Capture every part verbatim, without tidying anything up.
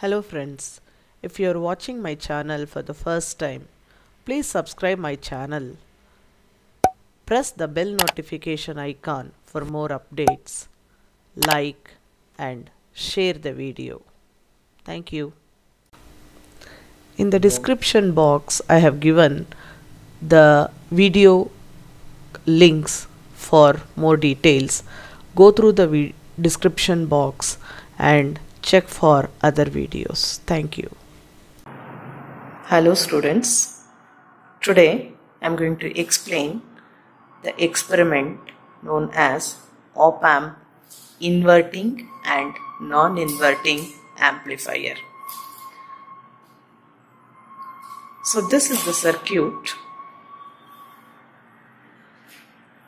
Hello friends, if you are watching my channel for the first time, please subscribe my channel. Press the bell notification icon for more updates. Like and share the video. Thank you. In the description box, I have given the video links for more details. Go through the description box and check for other videos. Thank you. Hello students. Today I am going to explain the experiment known as op-amp inverting and non-inverting amplifier. So this is the circuit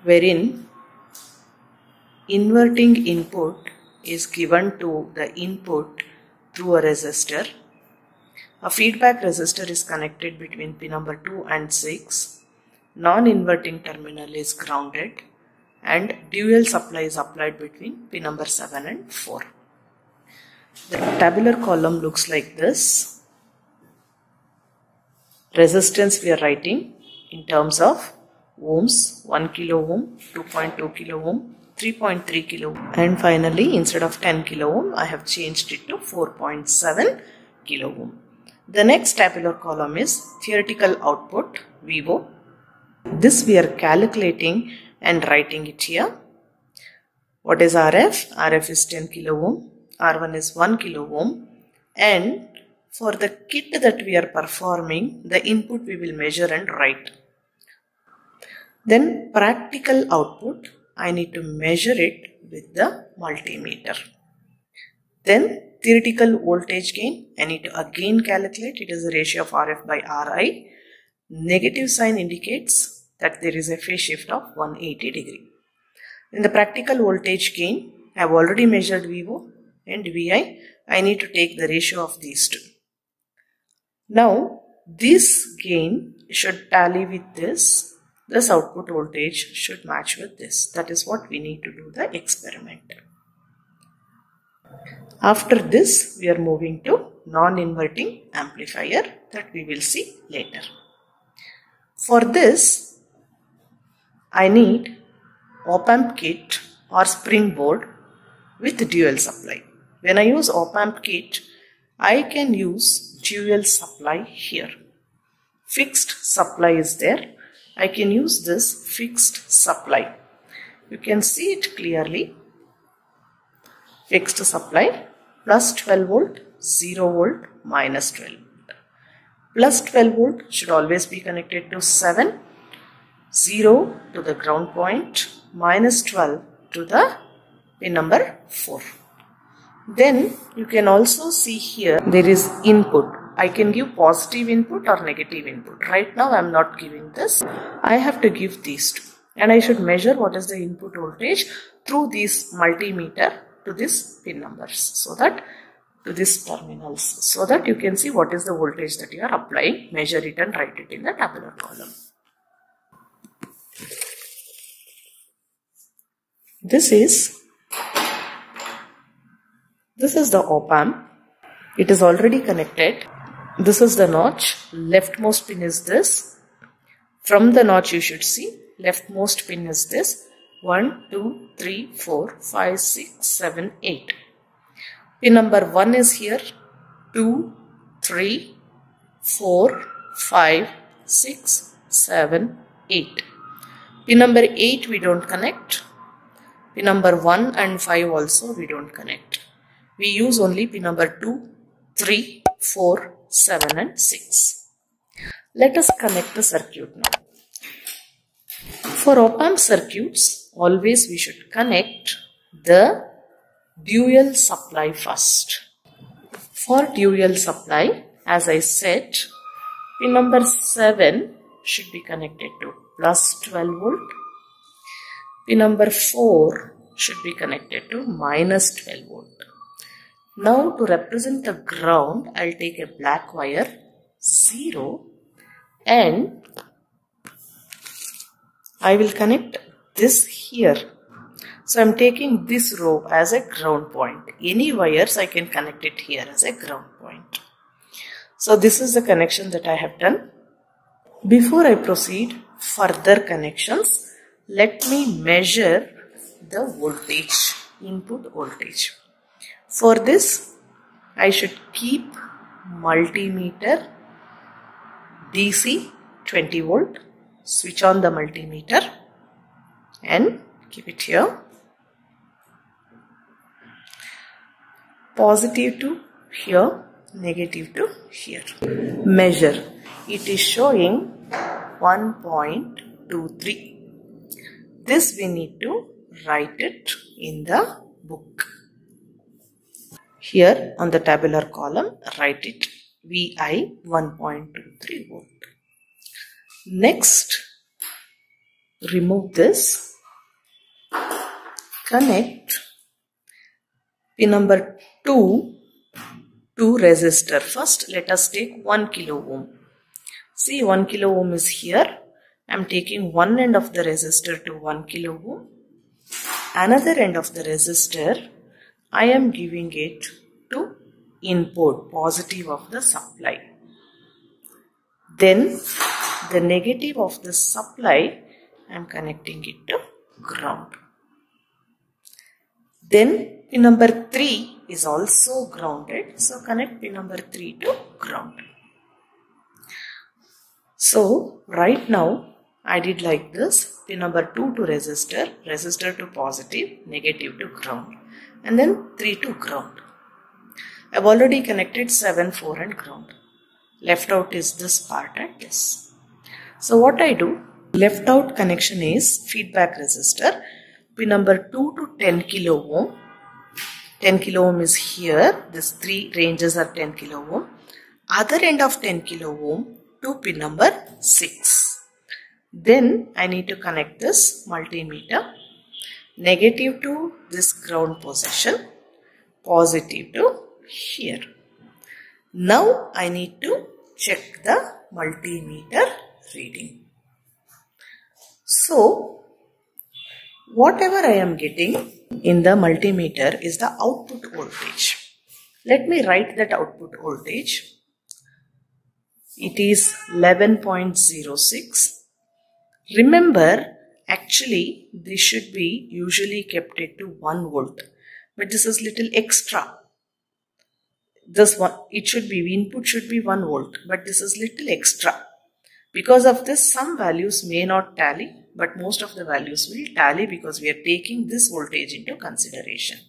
wherein inverting input is given to the input through a resistor. A feedback resistor is connected between pin number two and six. Non-inverting terminal is grounded and dual supply is applied between pin number seven and four. The tabular column looks like this. Resistance we are writing in terms of ohms, one kilo ohm, two point two kilo ohm, three point three kilo ohm, and finally instead of ten kilo ohm I have changed it to four point seven kilo ohm. The next tabular column is theoretical output V O. This we are calculating and writing it here. What is R F? R F is ten kilo ohm, R one is one kilo ohm, and for the kit that we are performing, the input we will measure and write. Then practical output, I need to measure it with the multimeter. Then theoretical voltage gain, I need to again calculate. It is the ratio of R F by R I. Negative sign indicates that there is a phase shift of one hundred eighty degree. In the practical voltage gain, I have already measured V O and V I. I need to take the ratio of these two. Now this gain should tally with this. This output voltage should match with this. That is what we need to do the experiment. After this, we are moving to non-inverting amplifier that we will see later. For this, I need op-amp kit or springboard with dual supply. When I use op-amp kit, I can use dual supply here. Fixed supply is there. I can use this fixed supply. You can see it clearly. Fixed supply plus twelve volt, zero volt, minus twelve volt. Plus twelve volt should always be connected to seven, zero to the ground point, minus twelve to the pin number four. Then you can also see here there is input. I can give positive input or negative input. Right now I am not giving this. I have to give these two. And I should measure what is the input voltage through this multimeter to these pin numbers. So that to these terminals. So that you can see what is the voltage that you are applying. Measure it and write it in the tabular column. This is, this is the op-amp. It is already connected. This is the notch, leftmost pin is this. From the notch you should see, leftmost pin is this, one, two, three, four, five, six, seven, eight. Pin number one is here, two, three, four, five, six, seven, eight. Pin number eight we don't connect, pin number one and five also we don't connect. We use only pin number two, three, four, seven and six. Let us connect the circuit now. For op-amp circuits, always we should connect the dual supply first. For dual supply, as I said, pin number seven should be connected to plus twelve volt. Pin number four should be connected to minus twelve volt. Now to represent the ground, I'll take a black wire, zero, and I will connect this here. So I'm taking this row as a ground point. Any wires I can connect it here as a ground point. So this is the connection that I have done. Before I proceed further connections, let me measure the voltage, input voltage. For this, I should keep multimeter D C twenty volt, switch on the multimeter and keep it here. Positive to here, negative to here. Measure. It is showing one point two three. This we need to write it in the book. Here on the tabular column, write it V I one point two three volt. Next, remove this. Connect pin number two to resistor. First, let us take one kilo ohm. See, one kilo ohm is here. I am taking one end of the resistor to one kilo ohm. Another end of the resistor, I am giving it to input, positive of the supply. Then the negative of the supply, I am connecting it to ground. Then pin number three is also grounded. So connect pin number three to ground. So right now I did like this. Pin number two to resistor, resistor to positive, negative to ground, and then three to ground. I've already connected seven, four and ground. Left out is this part and this. So what I do, left out connection is feedback resistor, pin number two to ten kilo ohm. ten kilo ohm is here. These three ranges are ten kilo ohm. Other end of ten kilo ohm to pin number six. Then I need to connect this multimeter, negative to this ground position, positive to here. Now I need to check the multimeter reading. So whatever I am getting in the multimeter is the output voltage. Let me write that output voltage. It is eleven point zero six. Remember, actually this should be usually kept it to one volt, but this is little extra. This one, it should be, input should be one volt, but this is little extra. Because of this, some values may not tally, but most of the values will tally because we are taking this voltage into consideration.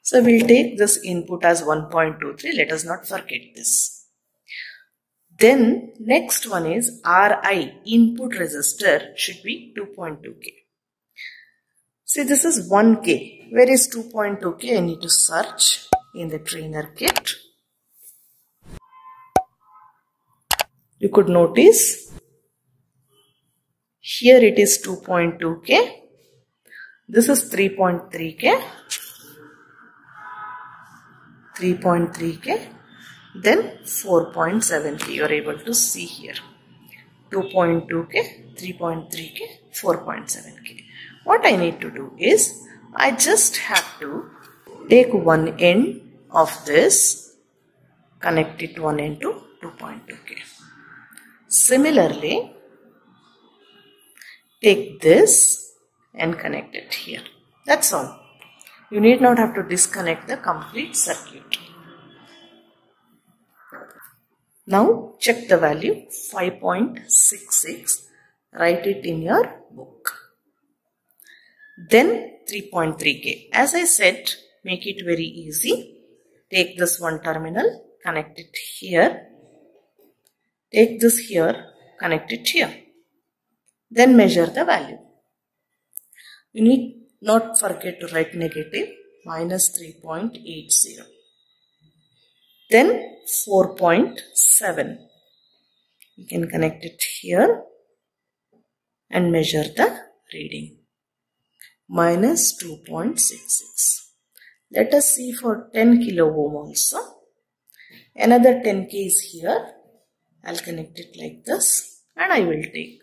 So we'll take this input as one point two three. Let us not forget this. Then next one is R I, input resistor, should be two point two K. See, this is one K. Where is two point two K? I need to search in the trainer kit. You could notice here it is two point two K. This is three point three K. three point three K. Then four point seven K. You are able to see here. two point two K, three point three K, four point seven K. What I need to do is, I just have to take one end of this, connect it one end to two point two K. Similarly, take this and connect it here. That's all. You need not have to disconnect the complete circuit. Now check the value five point six six. Write it in your book. Then three point three K. As I said, make it very easy. Take this one terminal, connect it here. Take this here, connect it here. Then measure the value. You need not forget to write negative, minus three point eight zero. Then four point seven. You can connect it here and measure the reading. Minus two point six six. Let us see for ten kilo ohm also. Another ten K is here. I'll connect it like this and I will take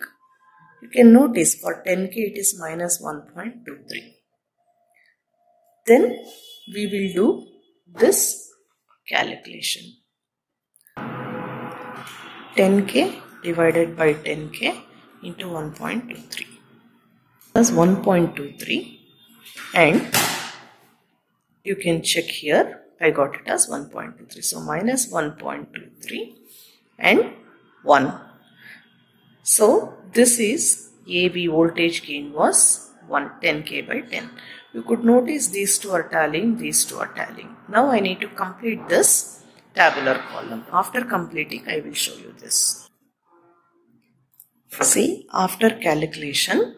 You can notice for ten K it is minus one point two three. Then we will do this calculation. ten K divided by ten K into one point two three plus one point two three, and you can check here I got it as one point two three. So minus one point two three and one. So this is A B voltage gain was ten K by ten. You could notice these two are tallying, these two are tallying. Now I need to complete this tabular column. After completing, I will show you this. See, after calculation,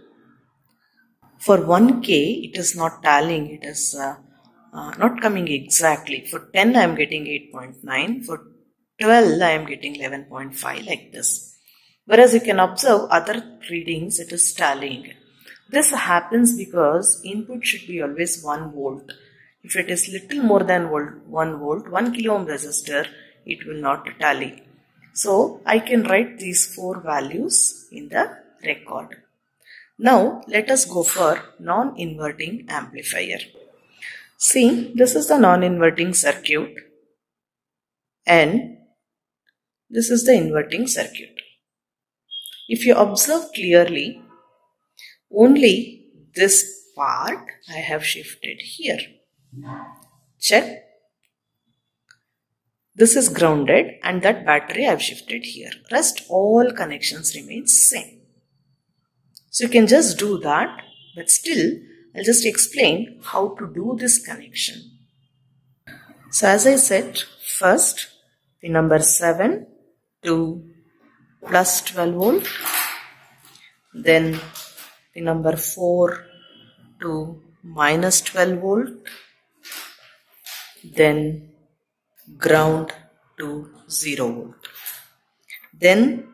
for one K it is not tallying, it is uh, uh, not coming exactly. For ten I am getting eight point nine, for twelve I am getting eleven point five, like this. Whereas you can observe other readings, it is tallying. This happens because input should be always one volt. If it is little more than one volt, one kilo ohm resistor, it will not tally. So I can write these four values in the record. Now let us go for non-inverting amplifier. See, this is the non-inverting circuit and this is the inverting circuit. If you observe clearly, only this part I have shifted here. Check. This is grounded and that battery I have shifted here. Rest all connections remain same. So you can just do that, but still I'll just explain how to do this connection. So as I said, first the number seven to plus twelve volt, then the number four to minus twelve volt, then ground to zero volt. Then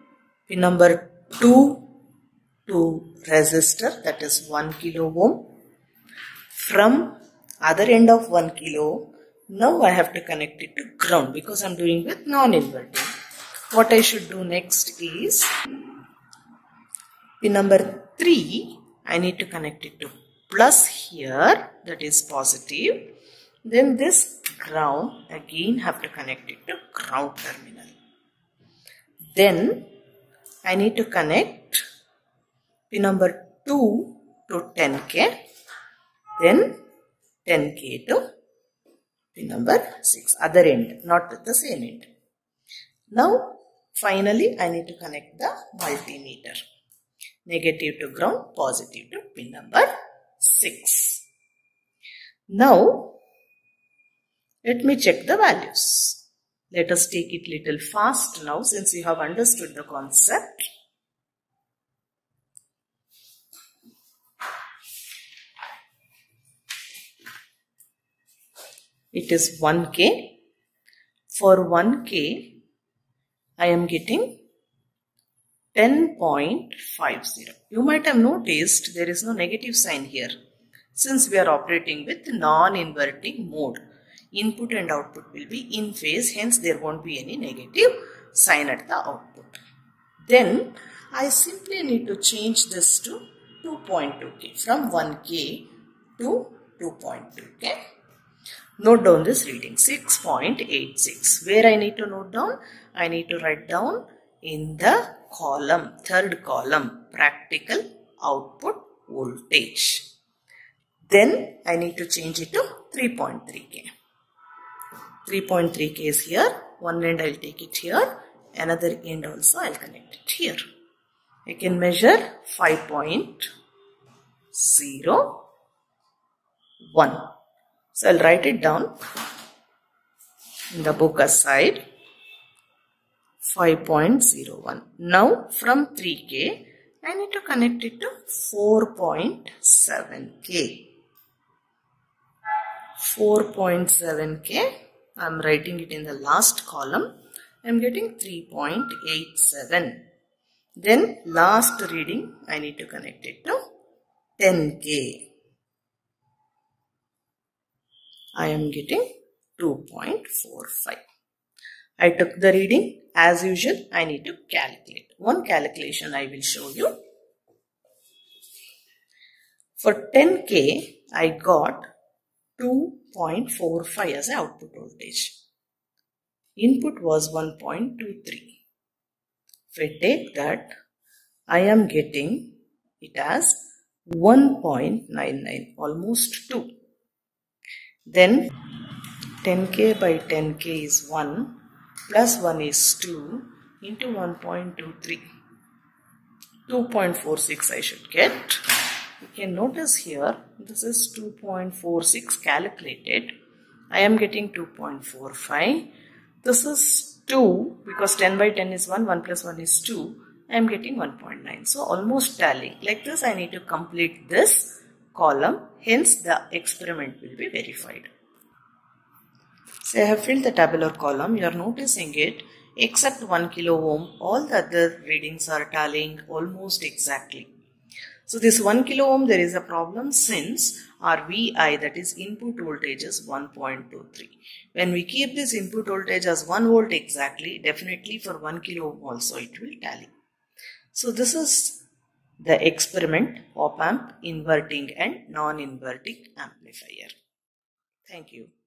the number two to resistor, that is one kilo ohm. From other end of one kilo ohm, now I have to connect it to ground because I am doing with non-inverting. What I should do next is the number three, I need to connect it to plus here, that is positive. Then this ground, again have to connect it to ground terminal. Then I need to connect pin number two to ten K, then ten K to pin number six, other end, not at the same end. Now finally I need to connect the multimeter. Negative to ground, positive to pin number six. Now let me check the values. Let us take it little fast now since you have understood the concept. It is one K. For one K, I am getting ten point five zero. You might have noticed there is no negative sign here since we are operating with non-inverting mode. Input and output will be in phase, hence there won't be any negative sign at the output. Then I simply need to change this to two point two K, from one K to two point two K. Note down this reading six point eight six. Where I need to note down? I need to write down in the column, third column, practical output voltage. Then I need to change it to three point three K. three point three K is here. One end I will take it here. Another end also I will connect it here. I can measure five point zero one. So I will write it down in the book aside. five point zero one. Now from three K I need to connect it to four point seven K. four point seven K, I am writing it in the last column. I am getting three point eight seven. Then last reading I need to connect it to ten K. I am getting two point four five. I took the reading. As usual, I need to calculate. One calculation I will show you. For ten K, I got two point four five as output voltage. Input was one point two three. If I take that, I am getting it as one point nine nine, almost two. Then ten K by ten K is one, plus one is two, into one point two three. two point four six I should get. You can notice here, this is two point four six calculated. I am getting two point four five. This is two, because ten by ten is one, one plus one is two. I am getting one point nine. So almost tallying. Like this, I need to complete this column. Hence, the experiment will be verified. So I have filled the tabular column. You are noticing it. Except one kilo ohm, all the other readings are tallying almost exactly. So this one kilo ohm, there is a problem since our V I, that is input voltage, is one point two three. When we keep this input voltage as one volt exactly, definitely for one kilo ohm also it will tally. So this is the experiment, op amp, inverting and non-inverting amplifier. Thank you.